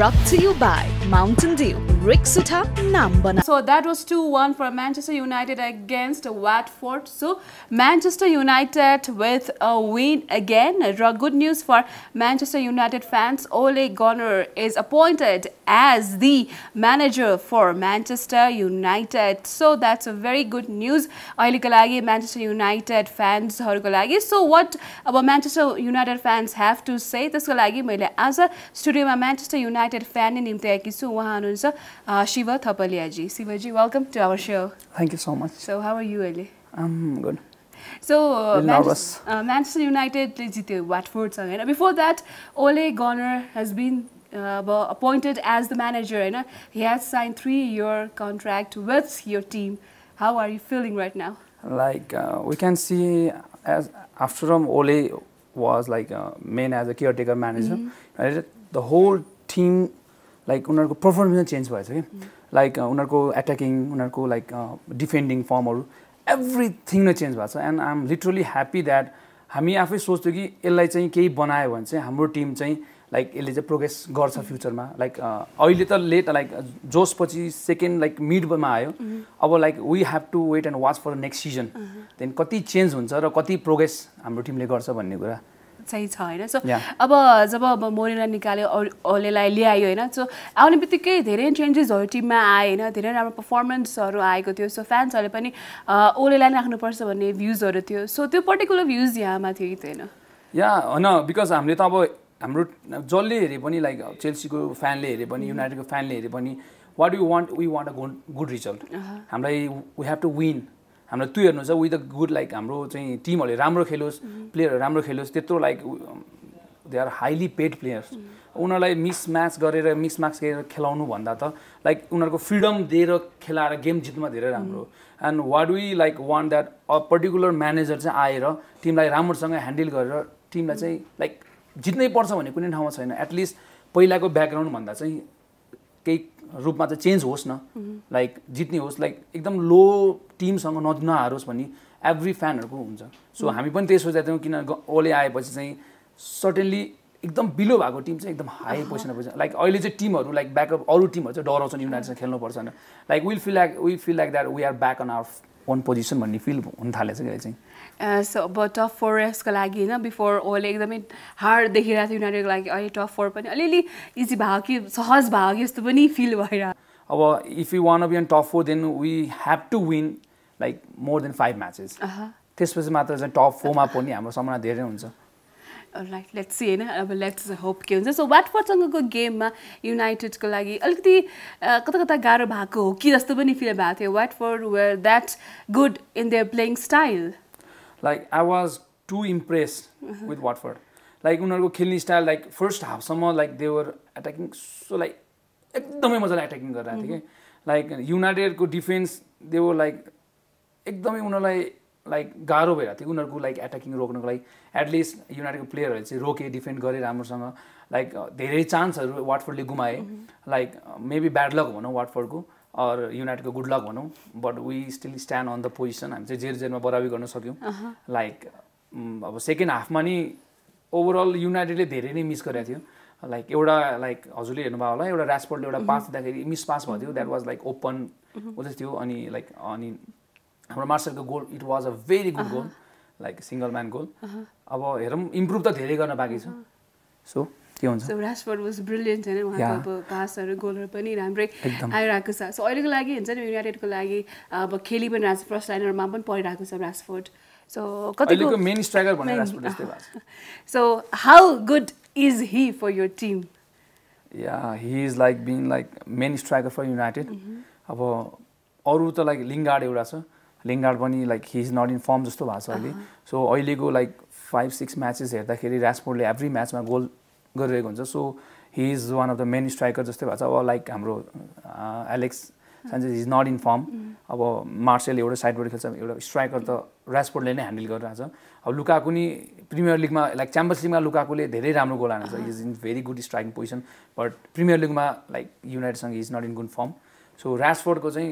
brought to you by Mountain Dew. So that was 2-1 for Manchester United against Watford. So Manchester United with a win again. Good news for Manchester United fans. Ole Gunnar is appointed as the manager for Manchester United. So that's a very good news. Manchester United fans. So what about Manchester United fans have to say? This as a studio Manchester United fan in Shiva Thapaliya ji. Shiva ji, welcome to our show. Thank you so much. So, how are you, Ali? I'm good. So, Manchester United jite Watford. Before that, Ole Gunnar has been appointed as the manager. You know? He has signed 3-year contract with your team. How are you feeling right now? Like, we can see as after Ole was like main as a caretaker manager, the whole team like unarko performance change bhayo, okay? Like unarko attacking, unarko like defending form or everything na change bhayo, and I'm literally happy that हामी आफै सोच्थ्यो कि यसलाई चाहिँ केही बनायो भने चाहिँ हाम्रो टिम चाहिँ लाइक यसले चाहिँ प्रोग्रेस गर्छ फ्युचरमा. लाइक अहिले त लेट लाइक जोस पछि सेकेन्ड लाइक मिडमा आयो. अब like we have to wait and watch for next season then कति चेन्ज हुन्छ र कति प्रोग्रेस हाम्रो टिमले गर्छ भन्ने कुरा. So, जब मोरेला निकाल्यो ओलेलाई ल्यायो हैन, सो आउने बित्तिकै धेरै चेन्जेसहरु टिममा आए हैन, धेरै राम्रो परफर्मेन्सहरु आएको थियो. सो फ्यान्सहरुले पनि ओलेलाई राख्नुपर्छ भन्ने भ्युजहरु थियो. सो त्यो पर्टिकुलर भ्युज यहाँमा थियो कि थिएन? या हैन, बिकज हामीले त अब हाम्रो जल्ले हेरे पनि लाइक चेल्सीको फ्यानले हेरे पनि युनाइटेडको फ्यानले हेरे पनि what you want, we want a good result. हामीलाई वी हैव टु विन. हाम्रो त्यो हेर्नु छ विथ अ गुड लाइक हाम्रो चाहिँ टिमहरूले राम्रो खेलोस्, प्लेयरहरू राम्रो खेलोस्. त्यत्रो like they are highly paid players, उनीहरूलाई मिसम्याच गरेर मिसम्याच गरेर खेलाउनु भन्दा त लाइक उनीहरूको फ्रिडम दिएर खेलाएर गेम जित्नु धेरै राम्रो. And what we like want that a particular manager चाहिँ आएर टिमलाई राम्रोसँग ह्यान्डल गरेर टिमलाई चाहिँ लाइक जित्नै पर्छ भन्ने कुनै ठाउँमा छैन. एटलिस्ट पहिलाको ब्याकग्राउन्ड भन्दा चाहिँ केही रूपमा चाहिँ चेन्ज होस् न, लाइक जित्ने होस्, लाइक एकदम लो टिमसँग नहारोस् भन्ने एभ्री फ्यानहरूको हुन्छ. सो हामी पनि त्यही सोचेका थियौँ किन ओले आएपछि चाहिँ सर्टेनली एकदम बिलो भएको टिम चाहिँ एकदम हाई पोजिसनमा पुग्छ. लाइक अहिले चाहिँ टिमहरू लाइक ब्याकअप अरू टिमहरू चाहिँ डराउँछन् युनाइटेडसँग खेल्नुपर्छ न. Like we feel like that we are back on our own position भन्ने फिल हुन थालेछ अहिले चाहिँ. सो अब टप फोरको लागि होइन, बिफोर ओले एकदमै हार्ड देखिरहेको थियो युनाइटेडको लागि, अहिले टप फोर पनि अलिअलि इजी भयो कि सहज भयो कि यस्तो पनि फिल भइरहेको. अब if you one of in top four then we have to win like more than 5 matches. त्यसपछि मात्र चाहिँ टप फोरमा पनि हाम्रो सम्भावना धेरै हुन्छ. राइट, लेट्स सी हैन, अब लेट्स होप के हुन्छ. सो वाटफोर्डसँगको गेममा युनाइटेडको लागि अलिकति कता कता गाह्रो भएको हो कि जस्तो पनि फिल भएको थियो. Watford were that good in their playing style. Like I was too impressed with Watford. Like उनहरुको खेल्ने स्टाइल लाइक फर्स्ट हाफसम्म like they were attacking, so like एकदमै मजाले अट्याकिङ गरिरहेको थियो कि लाइक युनाइटेडको डिफेन्स दे वर लाइक एकदमै उनीहरूलाई लाइक गाह्रो भइरहेको थियो उनीहरूको लाइक एट्याकिङ रोक्नको लागि. एटलिस्ट युनाइटेडको प्लेयरहरूले चाहिँ रोके, डिफेन्ड गरे राम्रोसँग. लाइक धेरै चान्सहरू वाटफोर्डले गुमाए. लाइक मेबी ब्याड लक भनौँ वाटफोर्डको और युनाइटेडको गुड लक भनौँ, but we still stand on the position. हामी चाहिँ 0-0 मा बराबरी गर्न सक्यौँ. लाइक अब सेकेन्ड हाफमा नि ओभरअल युनाइटेडले धेरै नै मिस गरेको थियो. लाइक एउटा लाइक हजुरले हेर्नुभयो होला, एउटा र्याशफोर्डले एउटा पास दिँदाखेरि मिस पास भयो थियो. द्याट वाज लाइक ओपन उस्तै थियो. अनि लाइक अनि हाम्रो मार्सलको गोल, it was a very good goal, like single man goal. अब हेरौँ, इम्प्रुभ त धेरै गर्न बाँकी छ. So so Rashford was brilliant हैन, उहाँको अब पासहरू गोलहरू पनि राम्रै आइरहेको छ. सो अहिलेको लागि हुन्छ नि युनाइटेडको लागि अब खेली पनि राज फर्स्ट लाइनरमा पनि परिरहेको छ राशफोर्ड. सो कतिको मेन स्ट्राइकर भनेर राशफोर्ड जस्तै भएको छ. So how good is he for your team? Yeah he is like being like main striker for United. अब अरू त लाइक लिङ्गार्ड एउटा छ, लिङ्गार्ड पनि like he is not in form जस्तो भएको छ अहिले. सो अहिलेको लाइक 5-6 म्याचेस हेर्दाखेरि राशफोर्डले एभ्री म्याचमा गोल गरिरहेको हुन्छ. So he is one of the main striker जस्तै भएको छ. अब लाइक हाम्रो Alex Sanchez is not in form. अब मार्सल एउटा साइडबाट खेल्छ, एउटा स्ट्राइकर त राशफोर्डले नै ह्यान्डल गरिरहेको छ. अब लुकाकु नि प्रिमियर लिगमा लाइक च्याम्पियन्स लिगमा लुकाकुले धेरै राम्रो गोल हानेको छ. Is in very good striking position, but premier लिगमा लाइक युनाइटेडसँग is not in good form. So राशफोर्डको चाहिँ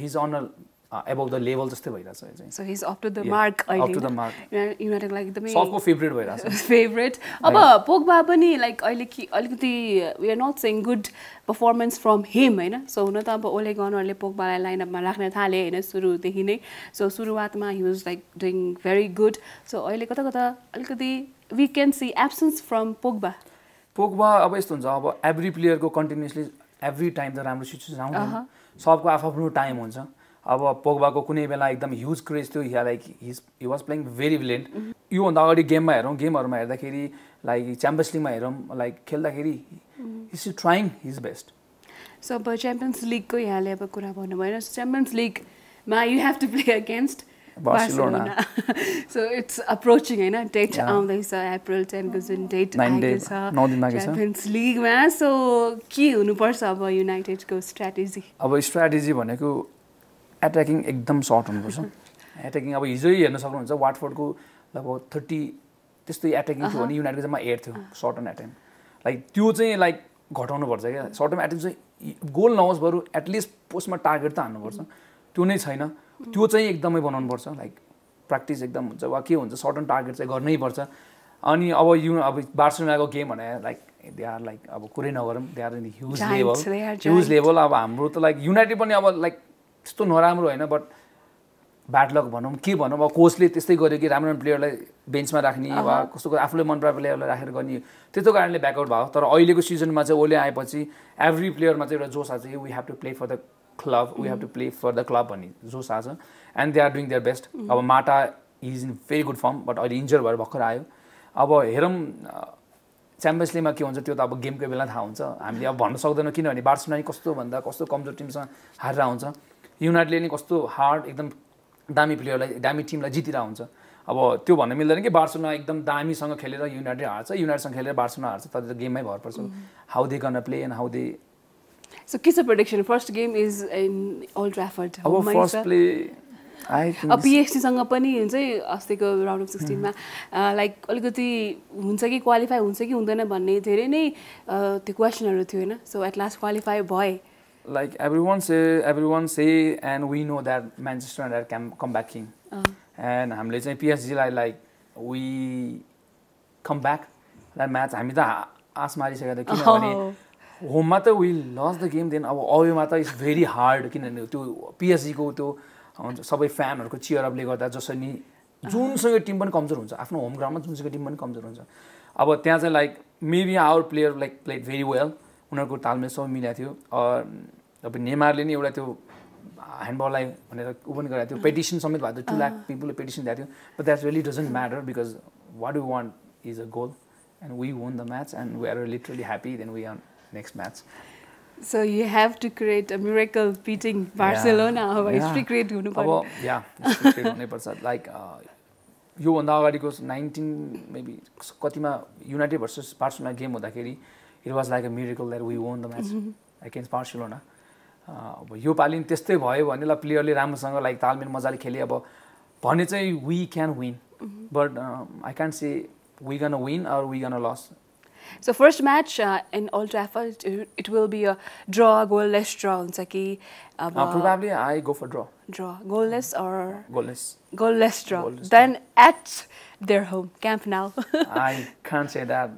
he is on a above the level just the So he's up to the mark. Up to the mark. United like the main. Soft favorite favorite. But Pogba like we are not saying good performance from him, right? So na ta Ole Gunnar le Pogba lineup ma rakhne thale, right? Suru dekhi nai. So suruwatma he was like doing very good. So aile kata we can see absence from Pogba. Pogba abis tunza every player go continuously every time the ramble switches around. So abko after time onza. About Pogba ko kune bela ekdam huge craze to like he was playing very brilliant. You on the game ma like Champions League ma like khelda kheri he's trying his best. So but Champions League ko yale aba kura bhannu bhayena Champions League ma you have to play against Barcelona. So it's approaching hai na date on this April 10 ko jun date aagesa 9 din ma ke cha Champions League ma so ke hunu parcha aba United ko strategy. Aba strategy bhaneko attacking एकदम short हुनुपर्छ. Attacking अब हिजो हेर्न सक्नुहुन्छ Watford को लगभग 30 त्यस्तै attacking थियो अनि युनाइटेड जम्मा 8 थियो शॉर्ट अन अटेम्प. लाइक त्यो चाहिँ लाइक घटाउनु पर्छ के शॉर्ट अन अटेम्प चाहिँ गोल नहोस् बरु एटलिस्ट पोस्टमा टार्गेट त हान्नु पर्छ. त्यो नै छैन. त्यो चाहिँ एकदमै बनाउनु पर्छ. लाइक प्र्याक्टिस एकदम हुन्छ वा के हुन्छ शॉर्ट अन टार्गेट चाहिँ गर्नै पर्छ. अनि अब बार्सिलोनाको गेम भने लाइक they are like अब कुरै नगरम they are in huge level. Huge level अब हाम्रो त लाइक युनाइटेड पनि अब लाइक त्यस्तो नराम्रो हैन बट ब्याड लक भनौं के भनौं अब कोचले त्यस्तै गर्यो कि राम्रो प्लेयरलाई बेन्चमा राख्ने वा कस्तो आफुले मन पराएको प्लेयरलाई राखेर गर्ने त्यस्तो कारणले ब्याक आउट भयो. तर अहिलेको सिजनमा चाहिँ ओले आएपछि एभ्री प्लेयरमा चाहिँ एउटा जोश आछ we have to play for the club we have to play for the club भन्ने जोश आछ and they are doing their best. अब Mata is in very good form but अहिले इन्जर भएर भर्खर आयो. अब हेरौं च्याम्पियन्स लीगमा के हुन्छ त्यो त अब गेमको बेला थाहा हुन्छ हामीले अब भन्न सक्दैनौं किनभने बार्सिलोना कस्तो भन्दा कस्तो कमजोर टिमसँग हारेर आउँछ. युनाइटेडले नि कस्तो हार्ड एकदम दामी प्लेयरलाई दामी टिमलाई जितिरा हुन्छ. अब त्यो भन्न मिल्दैन कि बार्सिलोना एकदम दामीसँग खेलेर युनाइटेड हार्छ युनाइटेडसँग खेलेर बार्सिलोना हार्छ तर गेममै भर पर्छ. How they gonna play and how they so किस prediction first game is in Old Trafford. अब फर्स्ट प्ले अब PSG सँग पनि हुन्छ अस्तिको राउन्ड अफ 16 मा लाइक अलिकति हुन्छ कि क्वालिफाई हुन्छ कि हुँदैन भन्ने धेरै नै त्यो क्वेशनहरु थियो हैन. सो एट लास्ट क्वालिफाई भयो. Like everyone say, and we know that Manchester United can come back in. And hamle chai PSG like we come back that match. Hamita aas mari sakeda kinabhane home ma ta we lost the game then our away ma ta is very hard kinabhane tyo PSG ko tyo sabai fan haruko cheer up le garda jasani jun sangai team pani kamjor huncha afno home ground ma jun sangai team pani kamjor huncha. Aba tya chai like maybe our player like played very well. उनीहरुको तालमेल सब मिला थियो. अब नेमारले नि एउटा त्यो ह्यान्डबललाई भनेर ओपन गराएको थियो पेटिसन समेत भयो 2 लाख पीपलले पेटिसन दिएको थियो but that really doesn't matter because what we want is a goal and we won the match and we are literally happy then we are next match. So you have to create a miracle beating Barcelona अब history create हुनु पर्यो. अब history create हुनै पर्छ. Like यो भन्दा अगाडिको 19 maybe कतिमा United versus Barcelona game हुँदाखेरि it was like a miracle that we won the match against Barcelona. अब यो पालिन त्यस्तै भयो भने ला प्लेयरले राम्रोसँग लाइक तालमेल मजाले खेले अब भने चाहिँ we can win but I can say we gonna win or we gonna lose. So first match in Old Trafford it will be a draw goalless draw हुन्छ कि probably I go for draw goalless or goalless draw goalless then draw. At their home Camp Nou. I can't say that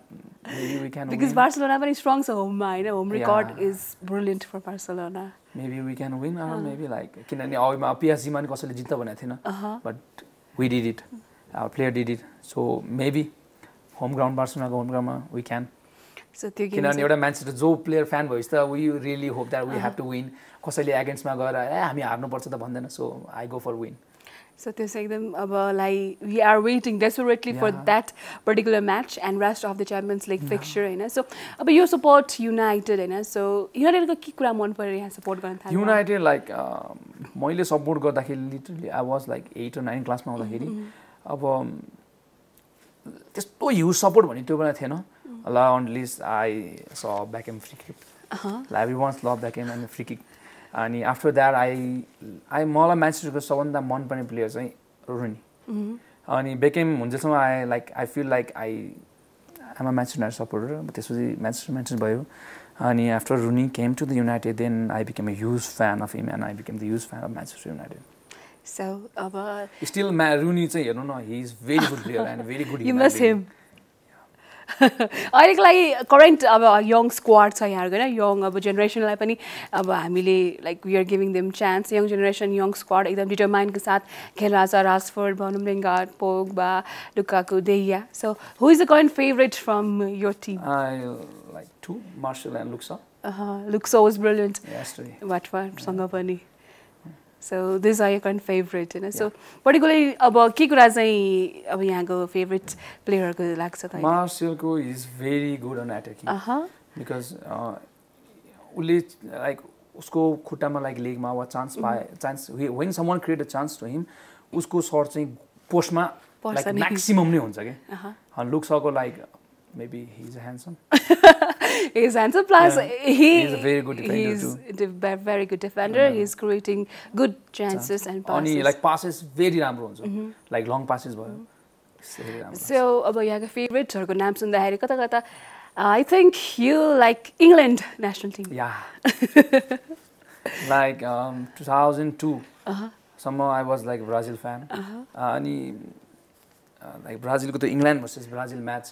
maybe we can because win. Barcelona very strong so home ma हैन home record is brilliant for Barcelona. Maybe we can win or maybe like किनभने अबमा PSG मा नि कसैले जित्छ भनेको थिएन but we did it our player did it so maybe home ground Barcelona home ground ma we can. So त्यो किन एउटा Manchester जो player fan भइस् त we really hope that we have to win. कसैले against मा गएर हामी हार्नु पर्छ त भन्दैन so I go for win. So they say them about like we are waiting desperately for that particular match and rest of the Champions League fixture Hahn. So अब you support United Hahn so United को के कुरा मन पर्यो यहाँ support गर्न थाल्नु. United like मैले support गर्दाखेरि literally I was like 8 or 9 class मा हुँदाखेरि अब त्यस्तो ह्युज सपोर्ट भन्ने त्यो बेला थिएन होला अनलिस्ट आई स ब्याकएम free kick everyone's love Beckham and free kick अनि आफ्टर द्याट आई मलाई म्यान्चेस्टरको सबभन्दा मनपर्ने प्लेयर चाहिँ रुनी अनि बेकएम हुन्जेलसम्म I like I feel like I am a Manchester supporter. त्यसपछि म्यान्चेस्टर भयो अनि after Rooney came to the United then I became a huge fan of him and I became the huge fan of Manchester United. So, still, Rooney, you know, he's very good player and very good. You miss him. I like current young squads are young generation like we are giving them chance young generation young squad एकदम determined के साथ खेल रहा है Rashford, Bernard, Pogba, Lukaku, Deya. So who is the current favorite from your team? I like two, Marshall and Luxa. Luxa was brilliant. Yesterday. Watford, Sangapani. So these are your current favorite, you know. Yeah. So particularly about Kikura Zai Abiyango favorite player Marcelo is very good on attacking. Because like usko khutama like leg ma chance chance when someone create a chance to him, usko shot chahi post ma like maximum nahi huncha ke. Looks like maybe he's handsome. He's handsome. Plus, he's a very good defender too. He's a very good defender. Yeah. He's creating good chances and passes. Only like passes very ramro huncha. Like long passes So, about your favorite or names in the Harry Kata, I think you like England national team. Yeah. Like 2002. Somehow I was like Brazil fan. Like Brazil to England versus Brazil match.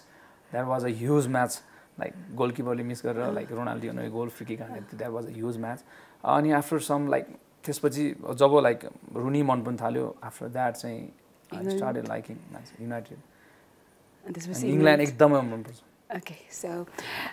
That was a huge match. Like goalkeeper miss garra, like Ronaldo no goal free kick. That was a huge match. And after some like त्यसपछि जब like Rooney मन पनि थाल्यो, after that चाहिँ I started liking United. And this was England एकदमै मन पर्छ. Okay, so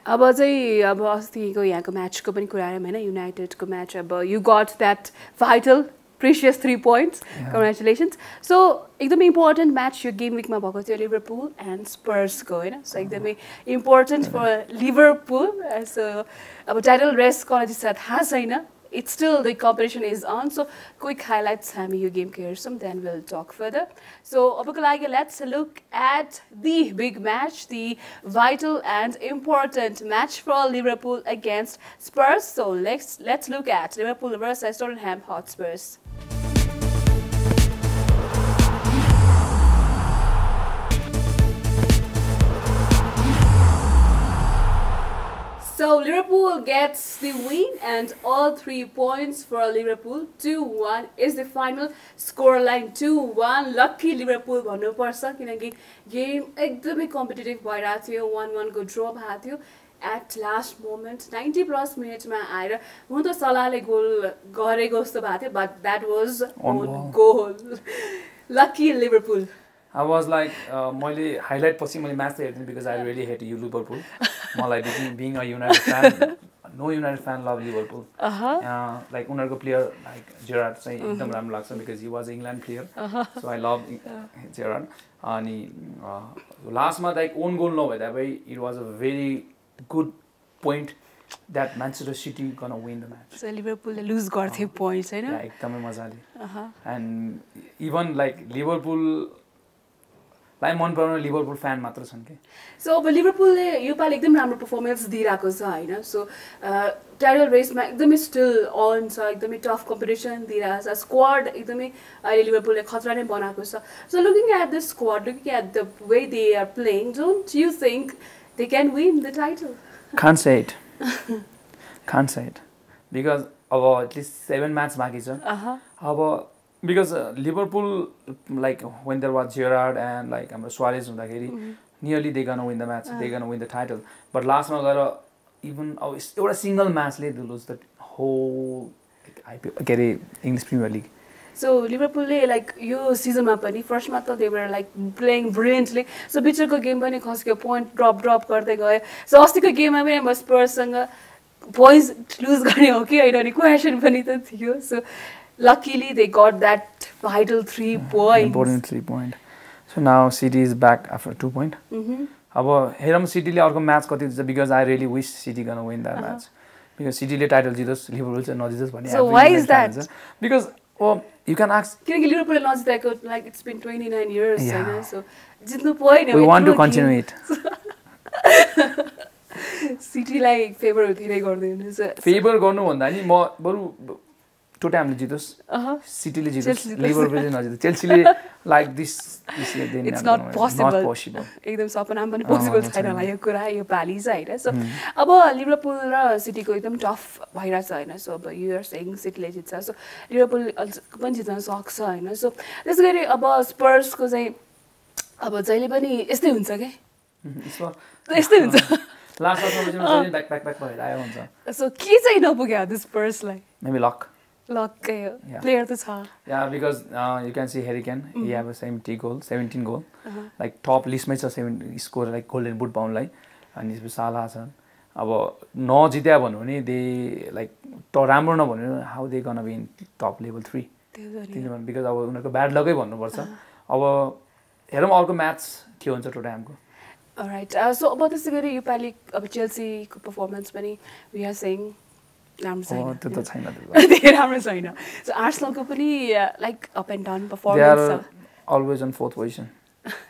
अब चाहिँ अब अस्तिको यहाँको म्याचको पनि कुरा गरौँ हैन युनाइटेडको म्याच अब you got that vital precious 3 points. Yeah. Congratulations. So, एकदमै important match your game week ma bhako थियो Liverpool and Spurs को हैन. So, एकदमै important for Liverpool. So, अब title race को लागि साथ हा छैन. It's still the competition is on. So, quick highlights हामी यो game को हेर्छौं, then we'll talk further. So, अबको लागि let's look at the big match, the vital and important match for Liverpool against Spurs. So, let's look at Liverpool versus Tottenham Hotspur. So Liverpool gets the win and all 3 points for Liverpool. 2-1 is the final scoreline. 2-1. Lucky Liverpool bhannu parcha kinaki game ekdamai competitive bhayera thiyo. 1-1 ko draw bha thiyo. At last moment 90 plus minutes ma aera hun ta Salah le goal gareko jasto bha thiyo, but that was own goal. Lucky Liverpool. I was like, मैले highlight पछि मैले match हेर्थेँ because I really hate you Liverpool. Like being a United fan, no United fan love Liverpool. Like उनका player like Gerrard से एकदम राम लगता because he was England player. So I love Gerrard. अनि last month like own goal no that way it was a very good point that Manchester City gonna win the match. So Liverpool lose got their points, है ना? एकदम मजा आया. And even like Liverpool. I'm one Liverpool fan matra sanke. So Liverpool you pal ekdam ramro performance dirako cha haina. So title race ma ekdam still on cha, ekdam tough competition dirako cha. Squad ekdam aile Liverpool le khatra nai banako cha. So looking at this squad, looking at the way they are playing, don't you think they can win the title? Can't say it. Can't say it. Because at least 7 matches baki cha. Because Liverpool, like when there was Gerrard and like Suarez, nearly they're gonna win the match, they're gonna win the title. But last month, even a single match, they lose the whole English Premier League. So Liverpool like you season ma pani first month they were like playing brilliantly. So bichko game pani khasyo point drop karte gaye. So astiko game ma pani Spurs sanga boys lose garne ho ki haina question pani ta thiyo. So luckily, they got that vital 3 points. Important 3 points. So now City is back after 2 points. Abo heram City le orko match kati disa because I really wish City gonna win that match because City le title jitos Liverpool cha najitsos bhane. So why is that? Because you can ask. Because Liverpool le najiteko like it's been 29 years. Yeah. So jitnu point. We want to continue it. City like favor uthi le gardainu. Favor garnu bhanda ni ma baru Tottenham jitos, City jitos, Liverpool jitos. Chelsea like this year, then it's not possible. Not possible. एकदम सपना पनि possible छैन यो कुरा यो पाली छ हैन. So अब Liverpool र City को एकदम tough भइरा छ हैन. So you are saying City ले जित्छ. So Liverpool पनि जित्न सक्छ हैन. So त्यसैगरी अब Spurs को चाहिँ अब जहिले पनि यस्तै हुन्छ के. यस्तै हुन्छ. Last time I back for so key say no pugya this Spurs like maybe lock yeah. Player this hard. Yeah, because you can see Harry Kane, he have a 17 goal like top list match score like golden boot bound like and is Salah san aba no jitya bhannu ni they like to ramro na bhannu how they going to be in top level 3 because aba unharko bad luck hai bhannu parcha aba herum arko match ke huncha Tottenham ko. All right. So about this you probably Chelsea performance money we are saying Ramsey. So Arsenal company like up and down performance. They are always on 4th position.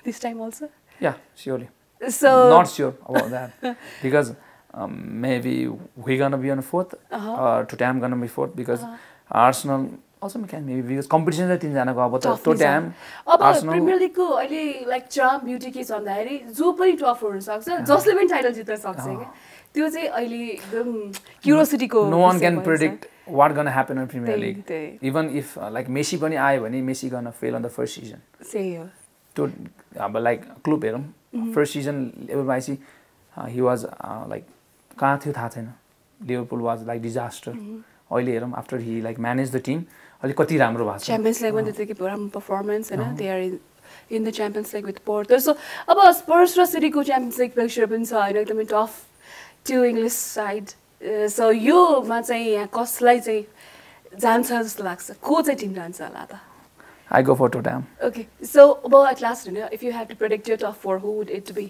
This time also? Yeah, surely. So not sure about that because maybe we're gonna be on 4th or Tottenham gonna be 4th because Arsenal also can maybe because competition is thin jana ko aba Tottenham Arsenal Premier League ko अहिले like charm beauty के छ भन्दाखेरि जो पनि tough हुन सक्छ जसले पनि टाइटल जित्न सक्छ के त्यो चाहिँ अहिले एकदम क्यूरियोसिटी को. No one can predict what going to happen in Premier League even if like Messi पनि आयो भने Messi going to fail on the first season. सही हो त्यो अब like club हेरौं first season everybody he was like कहाँ थियो थाहा छैन. Liverpool was like disaster अहिले हेरौं after he like managed the team अलि कति राम्रो भएको छ. Champions League भन्दै थियो कि राम्रो performance Hahn. They are in the Champions League with Porto. So अब Spurs र City को Champions League pressure पनि छ हैन एकदमै tough to English side. So यो मा चाहिँ यहाँ कसलाई चाहिँ जान्छ जस्तो लाग्छ को चाहिँ टिम जान्छ होला त. I go for Tottenham. Okay. So अब at last you know, if you had to predict your top 4 who would it be?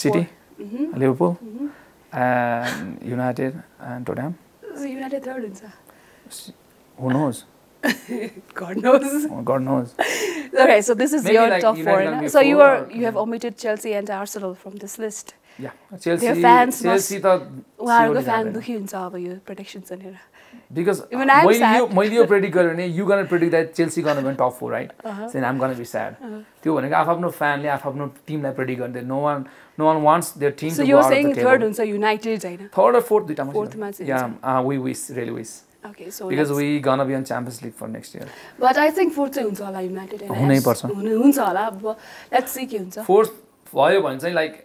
City, Liverpool, and United and Tottenham. So United third insa. Who knows? God knows. Oh, God knows. Okay, so this is maybe your like top 4. So you have omitted Chelsea and Arsenal from this list. Yeah, Chelsea. Their fans Chelsea must. Wow, the fan dukhi huncha aba yo predictions and here. Because when I'm sad, you predict garyo ni you gonna predict that Chelsea gonna win top 4, right? Then I'm gonna be sad. Tyo bhaneko afno fan le afno team lai predict garde. No one wants their team so to go out of the table. So you're saying third huncha United haina. Third or fourth duita ma. Fourth match. Yeah, we wish really wish. Okay, so because we gonna be on Champions League for next year. But I think fourth चाहिँ हुन्छ होला United हैन. हुनै पर्छ. हुन्छ होला. Let's see के हुन्छ. Fourth भयो भने चाहिँ like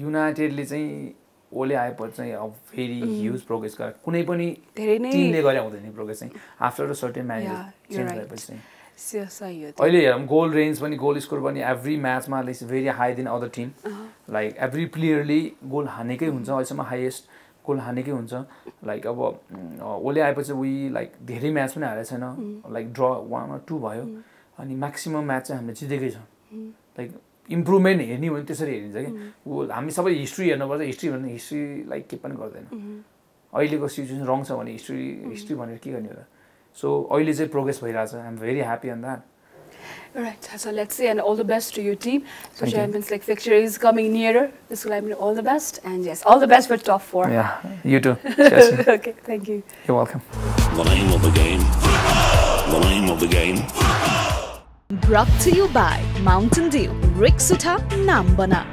United ले चाहिँ ओले आएपछि चाहिँ अब फेरि ह्युज प्रोग्रेस गरे. कुनै पनि टिमले गरे हुँदैन प्रोग्रेस चाहिँ after a certain manager change भएपछि चाहिँ. सही हो. अहिले हेरौं गोल रेन्ज पनि गोल स्कोर पनि एभ्री म्याचमा is very high then other team. Like every प्लेयरले गोल हानेकै हुन्छ अहिलेसम्म हाईएस्ट गोल हानेकै हुन्छ. लाइक अब ओले आएपछि वी लाइक धेरै म्याच पनि हारे छैन लाइक ड्र 1 अर 2 भयो अनि म्याक्सिमम म्याच चाहिँ हामीले जितेकै छ. लाइक इम्प्रुभमेन्ट हेर्ने भने त्यसरी हेरिन्छ के. हामी सबै हिस्ट्री हेर्नुपर्छ. हिस्ट्री भने हिस्ट्री लाइक के पनि गर्दैन. अहिलेको सिचुएसन रङ छ भने हिस्ट्री भनेर के गर्ने र. सो अहिले चाहिँ प्रोग्रेस भइराछ. I am very happy on that. Alright, so let's see and all the best to your team. So Champions League fixture is coming nearer. This will happen. All the best and yes, all the best for top 4. Yeah, you too. Okay, thank you. You're welcome. The name of the game. The name of the game. Brought to you by Mountain Dew. Rick Sutta Nam Bana.